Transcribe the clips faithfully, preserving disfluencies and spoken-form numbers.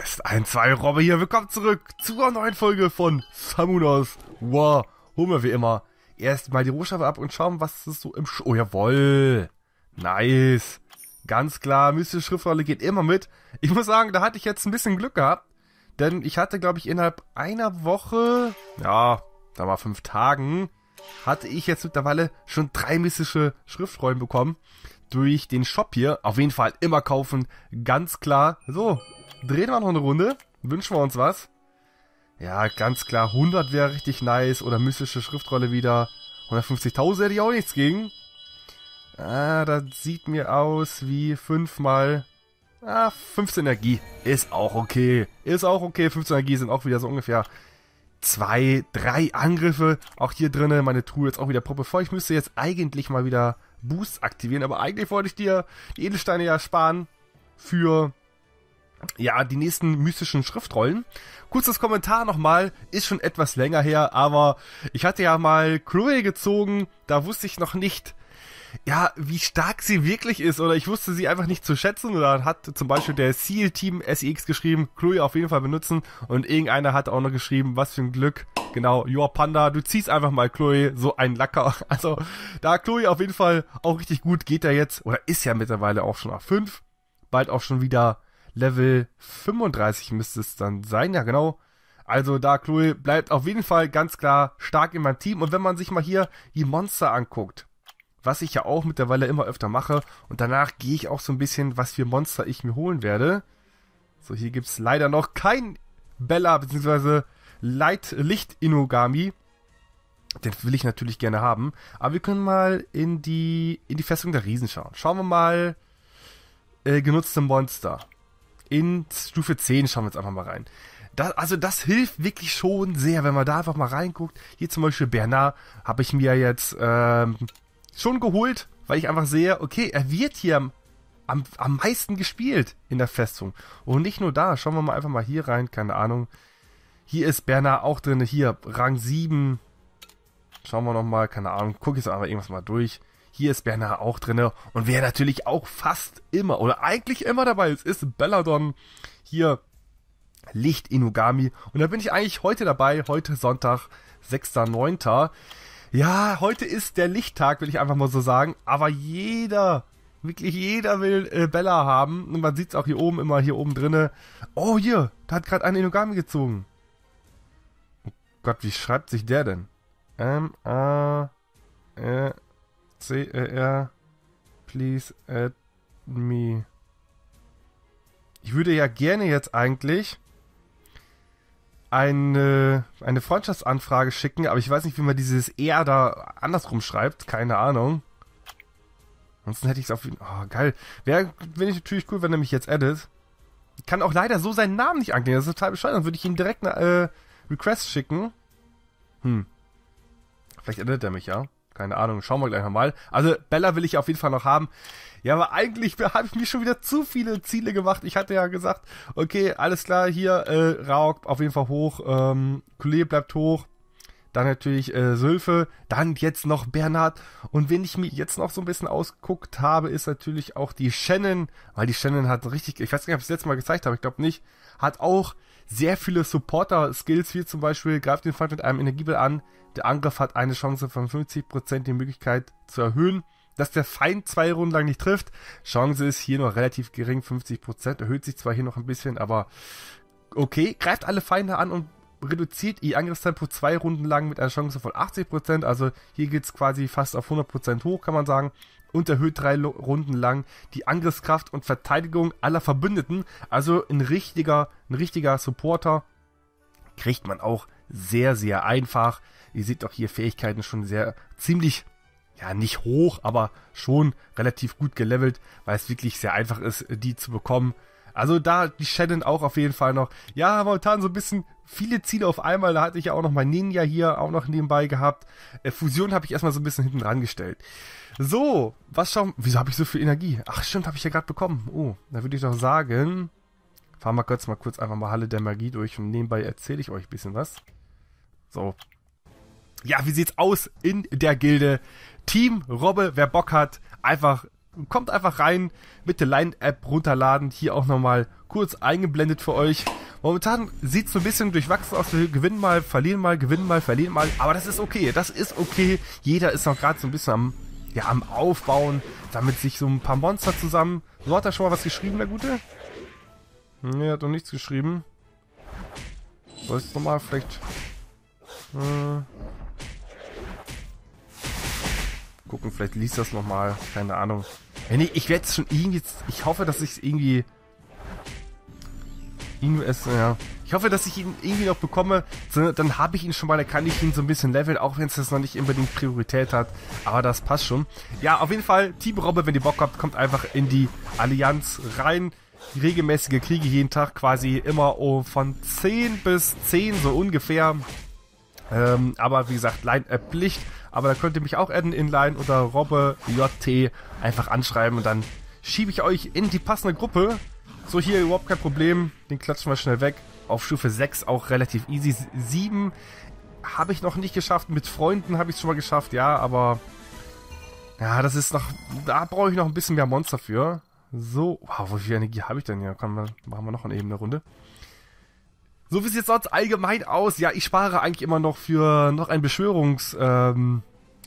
Test eins, zwei, Robbe hier, willkommen zurück zu einer neuen Folge von Samunas. Wow, holen wir wie immer erstmal die Rohstoffe ab und schauen, was ist so im... Sch oh, jawohl. Nice. Ganz klar, mystische Schriftrolle geht immer mit. Ich muss sagen, da hatte ich jetzt ein bisschen Glück gehabt, denn ich hatte, glaube ich, innerhalb einer Woche, ja, da war fünf Tagen, hatte ich jetzt mittlerweile schon drei mystische Schriftrollen bekommen durch den Shop hier. Auf jeden Fall immer kaufen, ganz klar. So, drehen wir noch eine Runde. Wünschen wir uns was. Ja, ganz klar, hundert wäre richtig nice. Oder mystische Schriftrolle wieder. hundertfünfzigtausend hätte ich auch nichts gegen. Ah, das sieht mir aus wie fünf mal... Ah, fünfzehn Energie. Ist auch okay. Ist auch okay. fünfzehn Energie sind auch wieder so ungefähr zwei, drei Angriffe. Auch hier drinnen. Meine Truhe jetzt auch wieder proppevoll. Ich müsste jetzt eigentlich mal wieder Boost aktivieren. Aber eigentlich wollte ich dir die Edelsteine ja sparen für... ja, die nächsten mystischen Schriftrollen. Kurzes Kommentar nochmal, ist schon etwas länger her, aber ich hatte ja mal Chloe gezogen, da wusste ich noch nicht, ja, wie stark sie wirklich ist, oder ich wusste sie einfach nicht zu schätzen, oder hat zum Beispiel der Seal Team S E X geschrieben, Chloe auf jeden Fall benutzen, und irgendeiner hat auch noch geschrieben, was für ein Glück, genau, Your Panda, du ziehst einfach mal Chloe, so ein Lacker, also da Chloe auf jeden Fall auch richtig gut, geht ja jetzt, oder ist ja mittlerweile auch schon auf fünf, bald auch schon wieder Level fünfunddreißig müsste es dann sein, ja genau. Also da, Chloe bleibt auf jeden Fall ganz klar stark in meinem Team. Und wenn man sich mal hier die Monster anguckt, was ich ja auch mittlerweile immer öfter mache, und danach gehe ich auch so ein bisschen, was für Monster ich mir holen werde. So, hier gibt es leider noch kein Bella bzw. Light-Licht-Inogami. Den will ich natürlich gerne haben. Aber wir können mal in die, in die Festung der Riesen schauen. Schauen wir mal äh, genutzte Monster. In Stufe zehn schauen wir jetzt einfach mal rein. Das, also das hilft wirklich schon sehr, wenn man da einfach mal reinguckt. Hier zum Beispiel Bernard habe ich mir jetzt ähm, schon geholt, weil ich einfach sehe, okay, er wird hier am, am, am meisten gespielt in der Festung. Und nicht nur da, schauen wir mal einfach mal hier rein, keine Ahnung. Hier ist Bernard auch drin, hier Rang sieben. Schauen wir nochmal, keine Ahnung, gucke ich jetzt einfach irgendwas mal durch. Hier ist Berna auch drin und wer natürlich auch fast immer oder eigentlich immer dabei ist, ist Belladeon. Hier Licht-Inogami und da bin ich eigentlich heute dabei, heute Sonntag, sechster neunter Ja, heute ist der Lichttag, will ich einfach mal so sagen, aber jeder, wirklich jeder will äh, Bella haben und man sieht es auch hier oben immer, hier oben drinne. Oh hier, da hat gerade eine Inogami gezogen. Oh Gott, wie schreibt sich der denn? Ähm, äh, äh. C R R, please add me. Ich würde ja gerne jetzt eigentlich eine, eine Freundschaftsanfrage schicken, aber ich weiß nicht, wie man dieses R da andersrum schreibt. Keine Ahnung. Ansonsten hätte ich es auf... Oh, geil. Wäre wär natürlich cool, wenn er mich jetzt addet. Ich kann auch leider so seinen Namen nicht anklicken. Das ist total bescheuert. Dann würde ich ihm direkt eine äh, Request schicken. Hm. Vielleicht addet er mich, ja. Keine Ahnung, schauen wir gleich nochmal. Also Bella will ich auf jeden Fall noch haben. Ja, aber eigentlich habe ich mir schon wieder zu viele Ziele gemacht. Ich hatte ja gesagt, okay, alles klar, hier, äh, Rauk auf jeden Fall hoch, ähm, Kulé bleibt hoch, dann natürlich äh, Sülfe, dann jetzt noch Bernard. Und wenn ich mir jetzt noch so ein bisschen ausguckt habe, ist natürlich auch die Shannon, weil die Shannon hat richtig, ich weiß nicht, ob ich es letztes Mal gezeigt habe, ich glaube nicht, hat auch sehr viele Supporter-Skills, wie zum Beispiel, greift den Feind mit einem Energieball an, der Angriff hat eine Chance von fünfzig Prozent, die Möglichkeit zu erhöhen, dass der Feind zwei Runden lang nicht trifft. Chance ist hier noch relativ gering, fünfzig Prozent, erhöht sich zwar hier noch ein bisschen, aber okay, greift alle Feinde an und reduziert ihr Angriffstempo zwei Runden lang mit einer Chance von achtzig Prozent, also hier geht es quasi fast auf hundert Prozent hoch, kann man sagen, und erhöht drei Runden lang die Angriffskraft und Verteidigung aller Verbündeten, also ein richtiger, ein richtiger Supporter kriegt man auch sehr, sehr einfach. Ihr seht doch hier Fähigkeiten schon sehr, ziemlich, ja nicht hoch, aber schon relativ gut gelevelt, weil es wirklich sehr einfach ist, die zu bekommen. Also da die Shannon auch auf jeden Fall noch. Ja, momentan so ein bisschen viele Ziele auf einmal. Da hatte ich ja auch noch mein Ninja hier auch noch nebenbei gehabt. Äh, Fusion habe ich erstmal so ein bisschen hinten dran gestellt. So, was schauen... Wieso habe ich so viel Energie? Ach stimmt, habe ich ja gerade bekommen. Oh, da würde ich doch sagen... Fahren wir kurz mal kurz einfach mal Halle der Magie durch und nebenbei erzähle ich euch ein bisschen was. So. Ja, wie sieht's aus in der Gilde? Team Robbe, wer Bock hat, einfach... kommt einfach rein, mit der Line-App runterladen, hier auch nochmal kurz eingeblendet für euch. Momentan sieht es so ein bisschen durchwachsen aus, wir gewinnen mal, verlieren mal, gewinnen mal, verlieren mal, aber das ist okay, das ist okay, jeder ist noch gerade so ein bisschen am, ja, am Aufbauen, damit sich so ein paar Monster zusammen, so hat er schon mal was geschrieben, der Gute? Ne, hat noch nichts geschrieben. Soll ich es nochmal vielleicht... Äh, gucken, vielleicht liest das nochmal. Keine Ahnung. Ja, nee, ich werde es schon irgendwie... Ich hoffe, dass ich es irgendwie... Ja. Ich hoffe, dass ich ihn irgendwie noch bekomme. Dann habe ich ihn schon mal, dann kann ich ihn so ein bisschen leveln, auch wenn es das noch nicht unbedingt Priorität hat. Aber das passt schon. Ja, auf jeden Fall, Team Robbe, wenn ihr Bock habt, kommt einfach in die Allianz rein. Regelmäßige Kriege jeden Tag, quasi immer oh, von zehn bis zehn, so ungefähr. Ähm, aber wie gesagt, Line-App Licht. Aber da könnt ihr mich auch adden in Line oder Robbe J T einfach anschreiben und dann schiebe ich euch in die passende Gruppe. So, hier überhaupt kein Problem. Den klatschen wir schnell weg. Auf Stufe sechs auch relativ easy. sieben habe ich noch nicht geschafft. Mit Freunden habe ich es schon mal geschafft, ja, aber ja, das ist noch. Da brauche ich noch ein bisschen mehr Monster für. So, wow, wie viel Energie habe ich denn hier? Komm, machen wir noch eine ebene Runde. So, wie sieht es sonst allgemein aus? Ja, ich spare eigentlich immer noch für noch ein Beschwörungspaket. Ähm,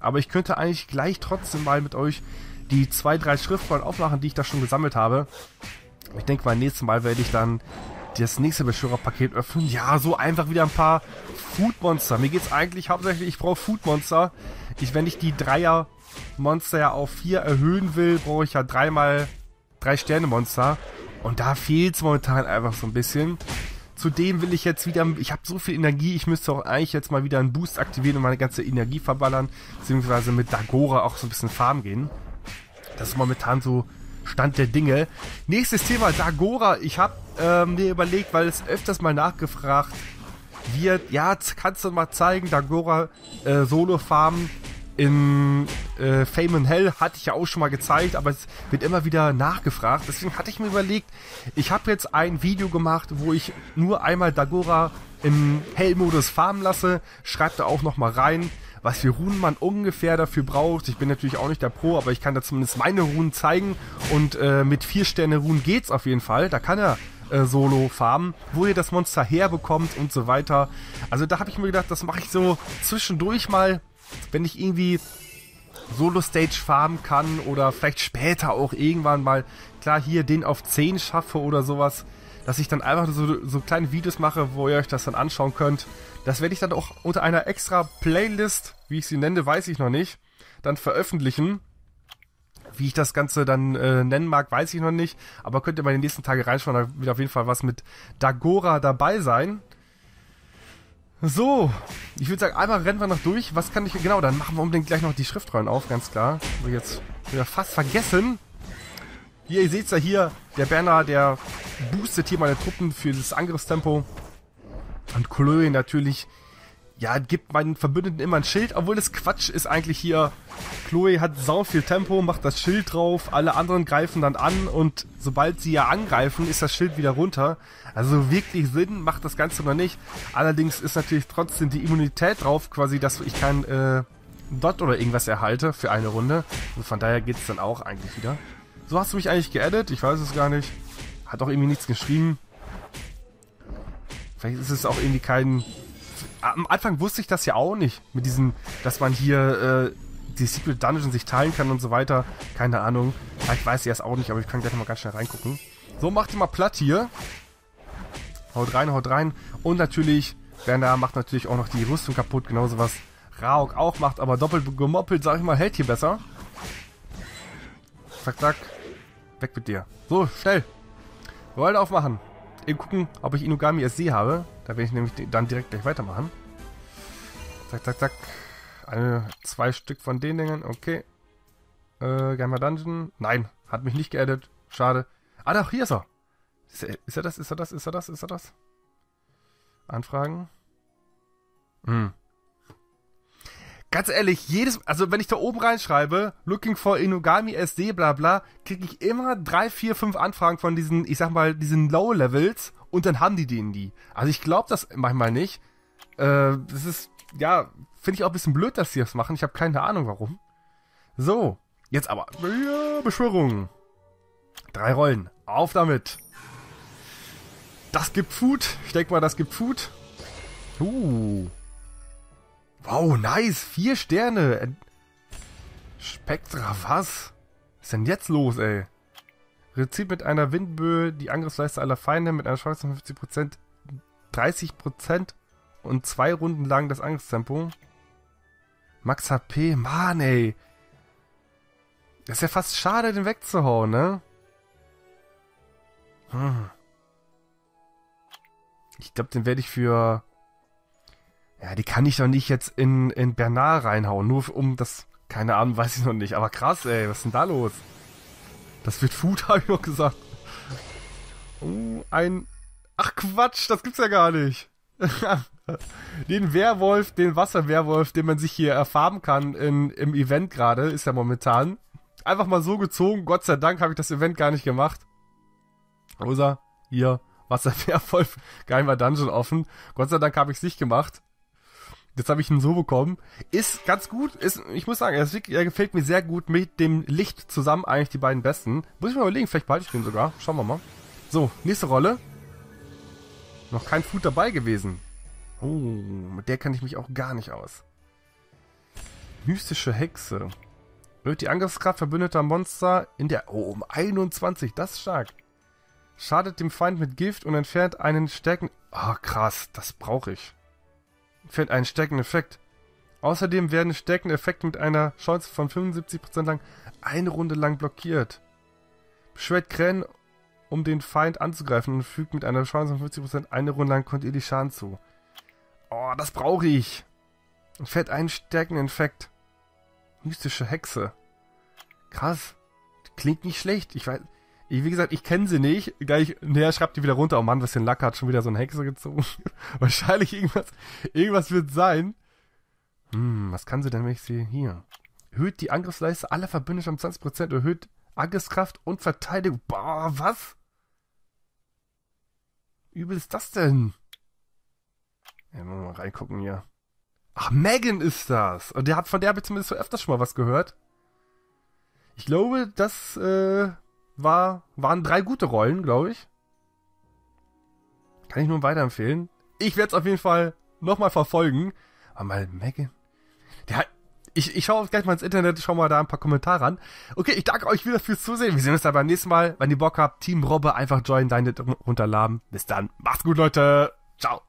aber ich könnte eigentlich gleich trotzdem mal mit euch die zwei, drei Schriftrollen aufmachen, die ich da schon gesammelt habe. Ich denke mal, nächstes Mal werde ich dann das nächste Beschwörerpaket öffnen. Ja, so einfach wieder ein paar Foodmonster. Mir geht es eigentlich hauptsächlich, ich brauche Foodmonster. Ich, wenn ich die Dreier Monster ja auf vier erhöhen will, brauche ich ja dreimal drei Sterne Monster. Und da fehlt es momentan einfach so ein bisschen. Zudem will ich jetzt wieder, ich habe so viel Energie, ich müsste auch eigentlich jetzt mal wieder einen Boost aktivieren und meine ganze Energie verballern, beziehungsweise mit Dagora auch so ein bisschen farmen gehen. Das ist momentan so Stand der Dinge. Nächstes Thema, Dagora. Ich habe ähm, mir überlegt, weil es öfters mal nachgefragt wird, ja, kannst du mal zeigen, Dagora äh, Solo farmen. In äh, Fame and Hell hatte ich ja auch schon mal gezeigt, aber es wird immer wieder nachgefragt. Deswegen hatte ich mir überlegt, ich habe jetzt ein Video gemacht, wo ich nur einmal Dagora im Hell-Modus farmen lasse. Schreibt da auch nochmal rein, was für Runen man ungefähr dafür braucht. Ich bin natürlich auch nicht der Pro, aber ich kann da zumindest meine Runen zeigen. Und äh, mit vier Sterne Runen geht's auf jeden Fall. Da kann er äh, solo farmen, wo ihr das Monster herbekommt und so weiter. Also da habe ich mir gedacht, das mache ich so zwischendurch mal, wenn ich irgendwie Solo-Stage farmen kann oder vielleicht später auch irgendwann mal, klar, hier den auf zehn schaffe oder sowas, dass ich dann einfach so, so kleine Videos mache, wo ihr euch das dann anschauen könnt. Das werde ich dann auch unter einer extra Playlist, wie ich sie nenne, weiß ich noch nicht, dann veröffentlichen. Wie ich das Ganze dann äh, nennen mag, weiß ich noch nicht, aber könnt ihr mal die nächsten Tage reinschauen, da wird auf jeden Fall was mit Dagora dabei sein. So, ich würde sagen, einmal rennen wir noch durch. Was kann ich... Genau, dann machen wir unbedingt gleich noch die Schriftrollen auf, ganz klar. Habe ich jetzt wieder fast vergessen. Hier, ihr seht es ja hier, der Bernard, der boostet hier meine Truppen für das Angriffstempo. Und Chloe natürlich, ja, gibt meinen Verbündeten immer ein Schild, obwohl das Quatsch ist eigentlich hier. Chloe hat sau viel Tempo, macht das Schild drauf, alle anderen greifen dann an und sobald sie ja angreifen, ist das Schild wieder runter. Also wirklich Sinn macht das Ganze noch nicht. Allerdings ist natürlich trotzdem die Immunität drauf, quasi, dass ich keinen äh, Dot oder irgendwas erhalte für eine Runde. Und von daher geht es dann auch eigentlich wieder. So hast du mich eigentlich geaddet, ich weiß es gar nicht. Hat auch irgendwie nichts geschrieben. Vielleicht ist es auch irgendwie kein... Am Anfang wusste ich das ja auch nicht, mit diesem, dass man hier äh, die Secret Dungeon sich teilen kann und so weiter. Keine Ahnung. Ich weiß erst auch nicht, aber ich kann gleich mal ganz schnell reingucken. So, macht ihr mal platt hier. Haut rein, haut rein. Und natürlich, Berna macht natürlich auch noch die Rüstung kaputt, genauso was Raok auch macht, aber doppelt gemoppelt, sag ich mal, hält hier besser. Zack, zack. Weg mit dir. So, schnell. Rollen aufmachen. Eben gucken, ob ich Inogami S C habe. Da werde ich nämlich dann direkt gleich weitermachen. Zack, zack, zack. Eine, zwei Stück von den Dingen. Okay. Äh, Geheimer Dungeon. Nein, hat mich nicht geaddet. Schade. Ah, doch, hier ist er. Ist er, ist er das? Ist er das? Ist er das? Ist er das? Anfragen. Hm. Ganz ehrlich, jedes, also wenn ich da oben reinschreibe, looking for Inogami S D, bla bla, kriege ich immer drei, vier, fünf Anfragen von diesen, ich sag mal, diesen Low-Levels und dann haben die denen die. Also ich glaube das manchmal nicht. Äh, das ist, ja, finde ich auch ein bisschen blöd, dass sie das machen. Ich habe keine Ahnung, warum. So, Jetzt aber. Ja, Beschwörung. Drei Rollen. Auf damit. Das gibt Food. Ich denke mal, das gibt Food. Uh. Wow, nice. Vier Sterne. Spektra, was? Was ist denn jetzt los, ey? Rezieht mit einer Windböe die Angriffsleiste aller Feinde mit einer Chance von fünfzig Prozent, dreißig Prozent und zwei Runden lang das Angriffstempo. Max H P, Mann, ey. Ist ja fast schade, den wegzuhauen, ne? Hm. Ich glaube, den werde ich für... Ja, die kann ich doch nicht jetzt in, in Bernard reinhauen, nur um das... Keine Ahnung, weiß ich noch nicht. Aber krass, ey, was ist denn da los? Das wird Food, habe ich noch gesagt. Oh, ein... Ach Quatsch, das gibt's ja gar nicht. Den Werwolf, den Wasserwerwolf, den man sich hier erfarmen kann in, im Event gerade, ist ja momentan. Einfach mal so gezogen, Gott sei Dank habe ich das Event gar nicht gemacht. Rosa, hier, Wasserwerwolf, geheimer Dungeon offen. Gott sei Dank habe ich es nicht gemacht. Jetzt habe ich ihn so bekommen. Ist ganz gut. Ist, ich muss sagen, er gefällt mir sehr gut mit dem Licht zusammen. Eigentlich die beiden besten. Muss ich mal überlegen. Vielleicht behalte ich den sogar. Schauen wir mal. So, nächste Rolle. Noch kein Food dabei gewesen. Oh, mit der kann ich mich auch gar nicht aus. Mystische Hexe. Erhöht die Angriffskraft verbündeter Monster in der... Oh, um einundzwanzig. Das ist stark. Schadet dem Feind mit Gift und entfernt einen stärken... Ah, oh, krass. Das brauche ich. Fällt einen stärkenden Effekt. Außerdem werden stärkende Effekte mit einer Chance von fünfundsiebzig Prozent lang eine Runde lang blockiert. Beschwert Krähen, um den Feind anzugreifen und fügt mit einer Chance von fünfzig Prozent eine Runde lang kontinuierlich Schaden zu. Oh, das brauche ich. Fällt einen stärkenden Effekt. Mystische Hexe. Krass. Klingt nicht schlecht. Ich weiß, wie gesagt, ich kenne sie nicht. Gleich, naja, schreibt die wieder runter. Oh Mann, was für ein Lack, hat schon wieder so eine Hexe gezogen. Wahrscheinlich irgendwas, irgendwas wird sein. Hm, was kann sie denn, wenn ich sie hier? Erhöht die Angriffsleiste aller Verbündeten um zwanzig Prozent, erhöht Angriffskraft und Verteidigung. Boah, was? Übel ist das denn? Ja, wollen wir mal reingucken hier. Ach, Megan ist das. Und der hat, von der habe ich zumindest öfters schon mal was gehört. Ich glaube, dass, äh... War, waren drei gute Rollen, glaube ich. Kann ich nur weiterempfehlen. Ich werde es auf jeden Fall nochmal verfolgen. Aber mal Megan. Der hat, ich, ich schaue gleich mal ins Internet, schaue mal da ein paar Kommentare an. Okay, ich danke euch wieder fürs Zusehen. Wir sehen uns dann beim nächsten Mal. Wenn ihr Bock habt, Team Robbe, einfach join, deine runterladen. Bis dann. Macht's gut, Leute. Ciao.